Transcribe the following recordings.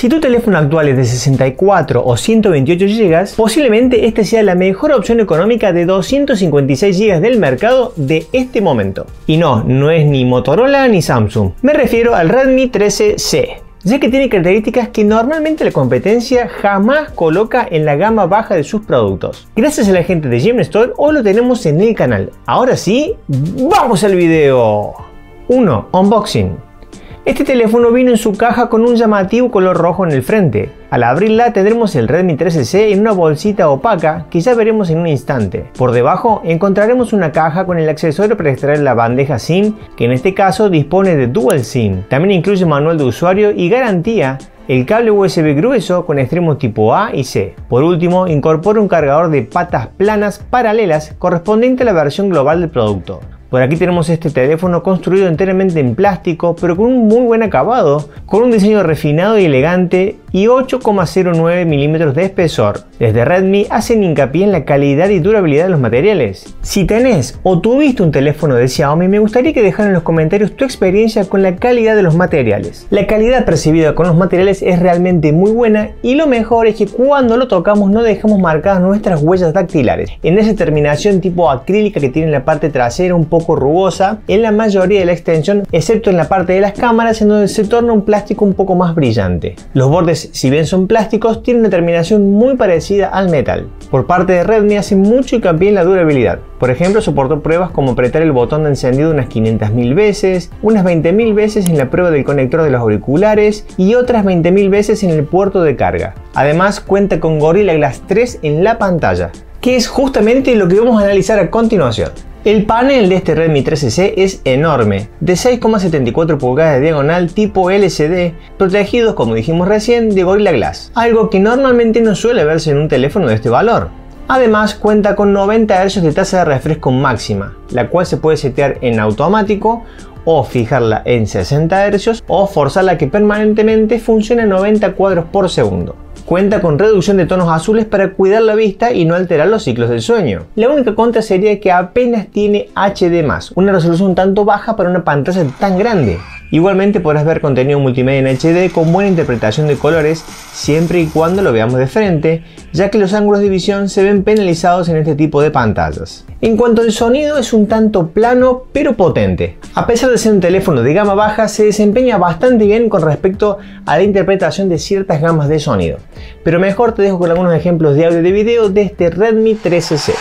Si tu teléfono actual es de 64 o 128 GB, posiblemente esta sea la mejor opción económica de 256 GB del mercado de este momento. Y no, no es ni Motorola ni Samsung. Me refiero al Redmi 13C. Ya que tiene características que normalmente la competencia jamás coloca en la gama baja de sus productos. Gracias a la gente de GM Store hoy lo tenemos en el canal. Ahora sí, ¡vamos al video! 1. Unboxing. Este teléfono vino en su caja con un llamativo color rojo en el frente. Al abrirla tendremos el Redmi 13C en una bolsita opaca que ya veremos en un instante. Por debajo encontraremos una caja con el accesorio para extraer la bandeja SIM, que en este caso dispone de Dual SIM. También incluye manual de usuario y garantía, el cable USB grueso con extremos tipo A y C. Por último, incorpora un cargador de patas planas paralelas correspondiente a la versión global del producto. Por aquí tenemos este teléfono construido enteramente en plástico, pero con un muy buen acabado, con un diseño refinado y elegante y 8,09 milímetros de espesor. Desde Redmi hacen hincapié en la calidad y durabilidad de los materiales. Si tenés o tuviste un teléfono de Xiaomi, me gustaría que dejaran en los comentarios tu experiencia con la calidad de los materiales. La calidad percibida con los materiales es realmente muy buena y lo mejor es que cuando lo tocamos no dejamos marcadas nuestras huellas dactilares. En esa terminación tipo acrílica que tiene en la parte trasera un poco rugosa en la mayoría de la extensión, excepto en la parte de las cámaras en donde se torna un plástico un poco más brillante. Los bordes, si bien son plásticos, tienen una terminación muy parecida al metal. Por parte de Redmi hace mucho hincapié en la durabilidad. Por ejemplo, soportó pruebas como apretar el botón de encendido unas 500.000 veces, unas 20.000 veces en la prueba del conector de los auriculares y otras 20.000 veces en el puerto de carga. Además cuenta con Gorilla Glass 3 en la pantalla, que es justamente lo que vamos a analizar a continuación. El panel de este Redmi 13C es enorme, de 6,74 pulgadas de diagonal tipo LCD, protegidos, como dijimos recién, de Gorilla Glass, algo que normalmente no suele verse en un teléfono de este valor. Además cuenta con 90 Hz de tasa de refresco máxima, la cual se puede setear en automático o fijarla en 60 Hz o forzarla a que permanentemente funcione a 90 cuadros por segundo. Cuenta con reducción de tonos azules para cuidar la vista y no alterar los ciclos del sueño. La única contra sería que apenas tiene HD+, una resolución un tanto baja para una pantalla tan grande. Igualmente podrás ver contenido multimedia en HD con buena interpretación de colores siempre y cuando lo veamos de frente, ya que los ángulos de visión se ven penalizados en este tipo de pantallas. En cuanto al sonido, es un tanto plano pero potente. A pesar de ser un teléfono de gama baja, se desempeña bastante bien con respecto a la interpretación de ciertas gamas de sonido. Pero mejor te dejo con algunos ejemplos de audio y de video de este Redmi 13C.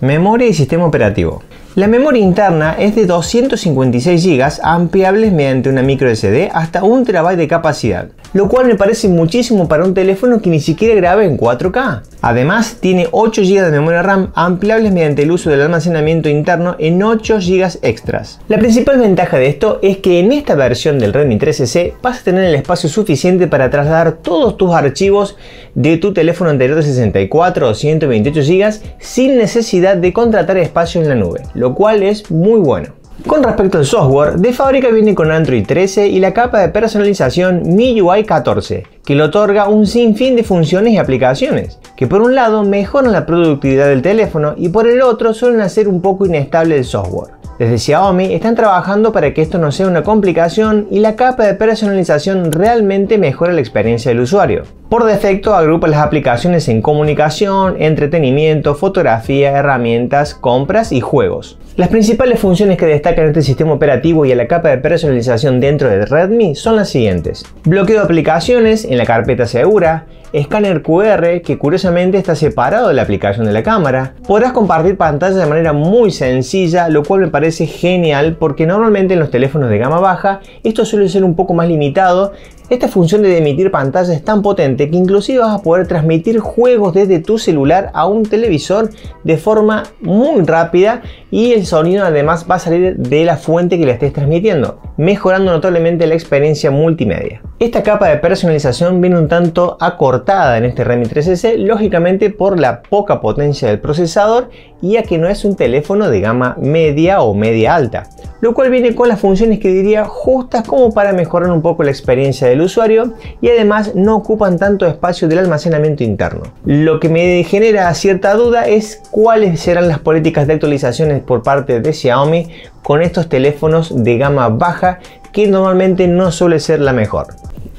Memoria y sistema operativo. La memoria interna es de 256 GB ampliables mediante una microSD hasta 1 TB de capacidad, lo cual me parece muchísimo para un teléfono que ni siquiera graba en 4K. Además tiene 8 GB de memoria RAM ampliables mediante el uso del almacenamiento interno en 8 GB extras. La principal ventaja de esto es que en esta versión del Redmi 13C vas a tener el espacio suficiente para trasladar todos tus archivos de tu teléfono anterior de 64 o 128 GB sin necesidad de contratar espacio en la nube, lo cual es muy bueno. Con respecto al software, de fábrica viene con Android 13 y la capa de personalización MIUI 14, que le otorga un sinfín de funciones y aplicaciones, que por un lado mejoran la productividad del teléfono y por el otro suelen hacer un poco inestable el software. Desde Xiaomi están trabajando para que esto no sea una complicación y la capa de personalización realmente mejora la experiencia del usuario. Por defecto agrupa las aplicaciones en comunicación, entretenimiento, fotografía, herramientas, compras y juegos. Las principales funciones que destacan este sistema operativo y a la capa de personalización dentro de Redmi son las siguientes. Bloqueo de aplicaciones en la carpeta segura, escáner QR, que curiosamente está separado de la aplicación de la cámara. Podrás compartir pantalla de manera muy sencilla, lo cual me parece genial porque normalmente en los teléfonos de gama baja esto suele ser un poco más limitado. Esta función de emitir pantalla es tan potente potente que inclusive vas a poder transmitir juegos desde tu celular a un televisor de forma muy rápida, y el sonido además va a salir de la fuente que le estés transmitiendo, mejorando notablemente la experiencia multimedia. Esta capa de personalización viene un tanto acortada en este Redmi 13C, lógicamente por la poca potencia del procesador y a que no es un teléfono de gama media o media alta, lo cual viene con las funciones que diría justas como para mejorar un poco la experiencia del usuario, y además no ocupan tanto espacio del almacenamiento interno. Lo que me genera cierta duda es cuáles serán las políticas de actualizaciones por parte de Xiaomi con estos teléfonos de gama baja, que normalmente no suele ser la mejor.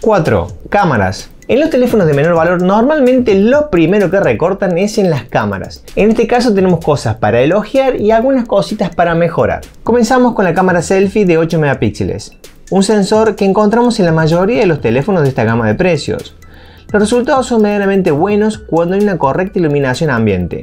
4. Cámaras. En los teléfonos de menor valor normalmente lo primero que recortan es en las cámaras. En este caso tenemos cosas para elogiar y algunas cositas para mejorar. Comenzamos con la cámara selfie de 8 megapíxeles, un sensor que encontramos en la mayoría de los teléfonos de esta gama de precios. Los resultados son medianamente buenos cuando hay una correcta iluminación ambiente.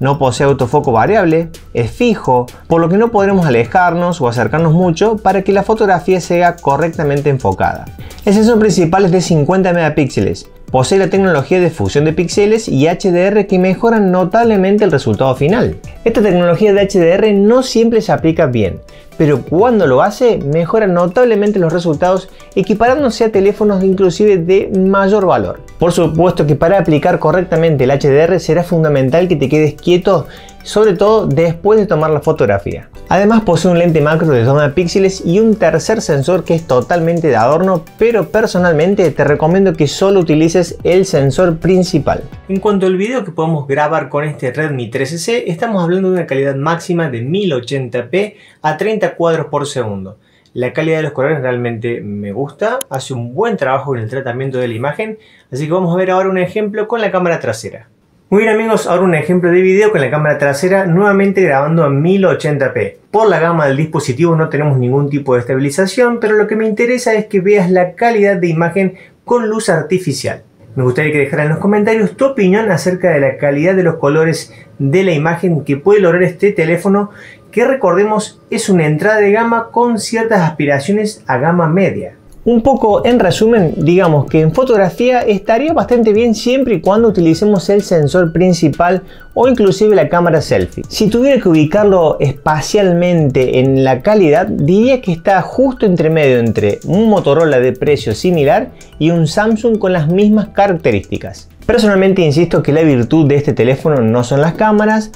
No posee autofoco variable, es fijo, por lo que no podremos alejarnos o acercarnos mucho para que la fotografía sea correctamente enfocada. El sensor principal es de 50 megapíxeles, posee la tecnología de fusión de píxeles y HDR que mejoran notablemente el resultado final. Esta tecnología de HDR no siempre se aplica bien, pero cuando lo hace mejora notablemente los resultados, equiparándose a teléfonos inclusive de mayor valor. Por supuesto que para aplicar correctamente el HDR será fundamental que te quedes quieto, sobre todo después de tomar la fotografía. Además posee un lente macro de 2 megapíxeles y un tercer sensor que es totalmente de adorno, pero personalmente te recomiendo que solo utilices el sensor principal. En cuanto al video que podemos grabar con este Redmi 13C, estamos hablando de una calidad máxima de 1080p a 30 cuadros por segundo. La calidad de los colores realmente me gusta, hace un buen trabajo en el tratamiento de la imagen, así que vamos a ver ahora un ejemplo con la cámara trasera. Muy bien amigos, ahora un ejemplo de video con la cámara trasera, nuevamente grabando a 1080p. Por la gama del dispositivo no tenemos ningún tipo de estabilización, pero lo que me interesa es que veas la calidad de imagen con luz artificial. Me gustaría que dejaras en los comentarios tu opinión acerca de la calidad de los colores de la imagen que puede lograr este teléfono, que recordemos es una entrada de gama con ciertas aspiraciones a gama media. Un poco en resumen, digamos que en fotografía estaría bastante bien siempre y cuando utilicemos el sensor principal o inclusive la cámara selfie. Si tuviera que ubicarlo espacialmente en la calidad, diría que está justo entre medio entre un Motorola de precio similar y un Samsung con las mismas características. Personalmente insisto que la virtud de este teléfono no son las cámaras,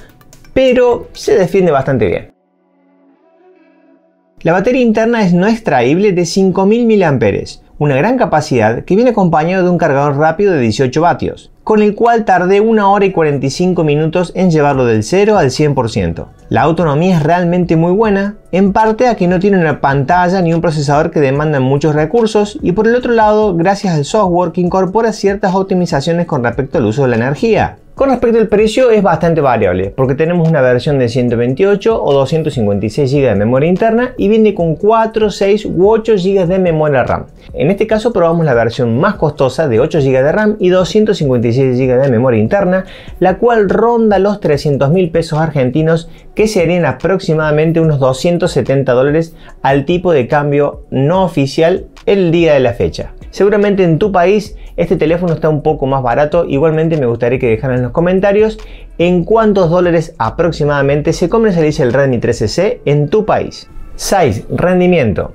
pero se defiende bastante bien. La batería interna es no extraíble de 5000 mAh, una gran capacidad que viene acompañado de un cargador rápido de 18 vatios, con el cual tardé 1 hora y 45 minutos en llevarlo del 0 al 100%. La autonomía es realmente muy buena, en parte a que no tiene una pantalla ni un procesador que demandan muchos recursos, y por el otro lado gracias al software que incorpora ciertas optimizaciones con respecto al uso de la energía. Con respecto al precio es bastante variable, porque tenemos una versión de 128 o 256 GB de memoria interna y viene con 4, 6 u 8 GB de memoria RAM. En este caso probamos la versión más costosa de 8 GB de RAM y 256 GB de memoria interna, la cual ronda los 300.000 pesos argentinos, que serían aproximadamente unos $270 al tipo de cambio no oficial el día de la fecha. Seguramente en tu país este teléfono está un poco más barato, igualmente me gustaría que dejaran en los comentarios en cuántos dólares aproximadamente se comercializa el Redmi 13C en tu país. 6. Rendimiento.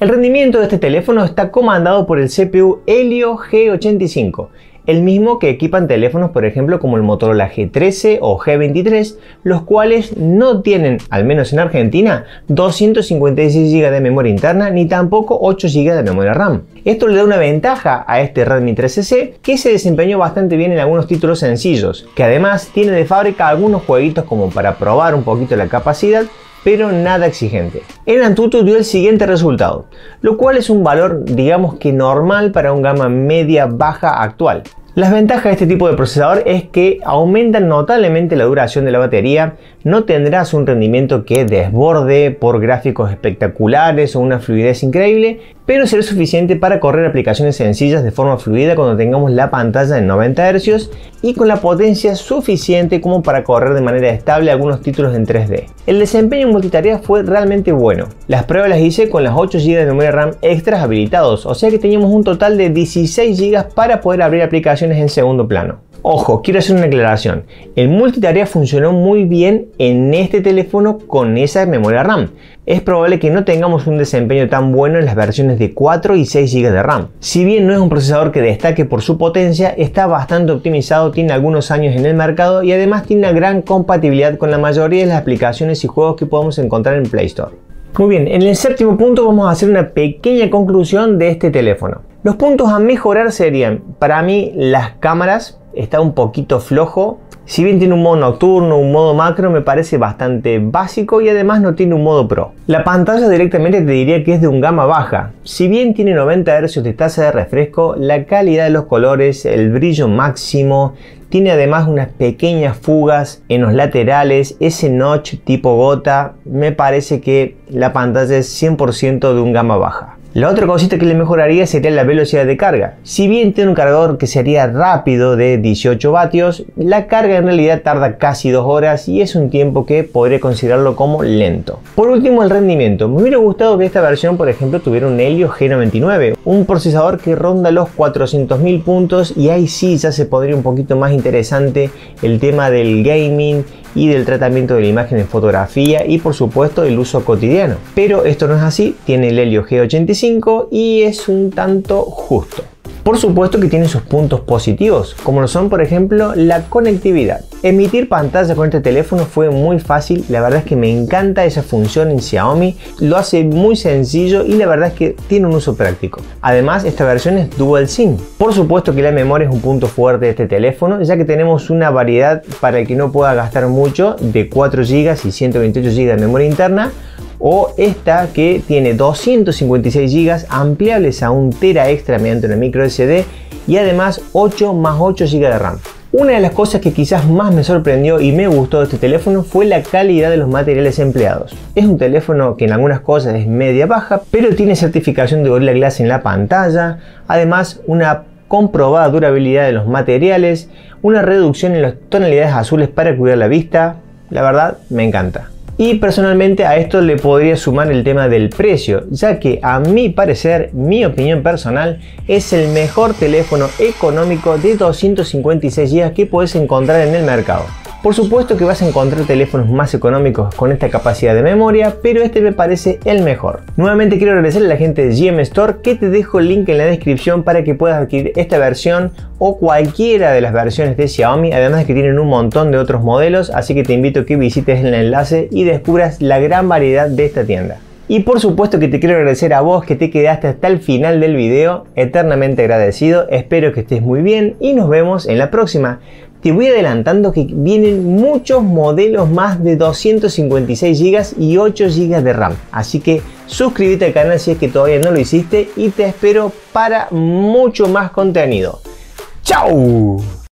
El rendimiento de este teléfono está comandado por el CPU Helio G85, el mismo que equipan teléfonos por ejemplo como el Motorola G13 o G23, los cuales no tienen, al menos en Argentina, 256 GB de memoria interna ni tampoco 8 GB de memoria RAM. Esto le da una ventaja a este Redmi 13C, que se desempeñó bastante bien en algunos títulos sencillos, que además tiene de fábrica algunos jueguitos como para probar un poquito la capacidad, pero nada exigente. En Antutu dio el siguiente resultado, lo cual es un valor digamos que normal para un gama media baja actual. Las ventajas de este tipo de procesador es que aumentan notablemente la duración de la batería, no tendrás un rendimiento que desborde por gráficos espectaculares o una fluidez increíble, pero será suficiente para correr aplicaciones sencillas de forma fluida cuando tengamos la pantalla en 90 Hz y con la potencia suficiente como para correr de manera estable algunos títulos en 3D. El desempeño en multitarea fue realmente bueno. Las pruebas las hice con las 8 GB de memoria RAM extras habilitados, o sea que teníamos un total de 16 GB para poder abrir aplicaciones en segundo plano. Ojo, quiero hacer una aclaración. El multitarea funcionó muy bien en este teléfono con esa memoria RAM. Es probable que no tengamos un desempeño tan bueno en las versiones de 4 y 6 GB de RAM. Si bien no es un procesador que destaque por su potencia, está bastante optimizado, tiene algunos años en el mercado y además tiene una gran compatibilidad con la mayoría de las aplicaciones y juegos que podemos encontrar en Play Store. Muy bien, en el séptimo punto vamos a hacer una pequeña conclusión de este teléfono. Los puntos a mejorar serían, para mí, las cámaras. Está un poquito flojo. Si bien tiene un modo nocturno, un modo macro, me parece bastante básico y además no tiene un modo pro. La pantalla directamente te diría que es de un gama baja. Si bien tiene 90 Hz de tasa de refresco, la calidad de los colores, el brillo máximo, tiene además unas pequeñas fugas en los laterales, ese notch tipo gota, me parece que la pantalla es 100% de un gama baja. La otra cosita que le mejoraría sería la velocidad de carga. Si bien tiene un cargador que sería rápido de 18 vatios, la carga en realidad tarda casi 2 horas y es un tiempo que podría considerarlo como lento. Por último, el rendimiento. Me hubiera gustado que esta versión, por ejemplo, tuviera un Helio G99, un procesador que ronda los 400.000 puntos y ahí sí ya se podría un poquito más interesante el tema del gaming y del tratamiento de la imagen en fotografía y por supuesto el uso cotidiano. Pero esto no es así, tiene el Helio G85 y es un tanto justo. Por supuesto que tiene sus puntos positivos, como lo son por ejemplo la conectividad. Emitir pantalla con este teléfono fue muy fácil, la verdad es que me encanta esa función en Xiaomi, lo hace muy sencillo y la verdad es que tiene un uso práctico. Además, esta versión es dual SIM. Por supuesto que la memoria es un punto fuerte de este teléfono, ya que tenemos una variedad para el que no pueda gastar mucho de 4 GB y 128 GB de memoria interna, o esta que tiene 256 GB ampliables a 1 TB extra mediante una microSD y además 8 + 8 GB de RAM. Una de las cosas que quizás más me sorprendió y me gustó de este teléfono fue la calidad de los materiales empleados. Es un teléfono que en algunas cosas es media baja, pero tiene certificación de Gorilla Glass en la pantalla, además una comprobada durabilidad de los materiales, una reducción en las tonalidades azules para cuidar la vista. La verdad, me encanta. Y personalmente a esto le podría sumar el tema del precio, ya que a mi parecer, mi opinión personal, es el mejor teléfono económico de 256 GB que puedes encontrar en el mercado. Por supuesto que vas a encontrar teléfonos más económicos con esta capacidad de memoria, pero este me parece el mejor. Nuevamente quiero agradecerle a la gente de GM Store que te dejo el link en la descripción para que puedas adquirir esta versión o cualquiera de las versiones de Xiaomi, además de que tienen un montón de otros modelos, así que te invito a que visites el enlace y descubras la gran variedad de esta tienda. Y por supuesto que te quiero agradecer a vos que te quedaste hasta el final del video, eternamente agradecido, espero que estés muy bien y nos vemos en la próxima. Te voy adelantando que vienen muchos modelos más de 256 GB y 8 GB de RAM, así que suscríbete al canal si es que todavía no lo hiciste y te espero para mucho más contenido. ¡Chao!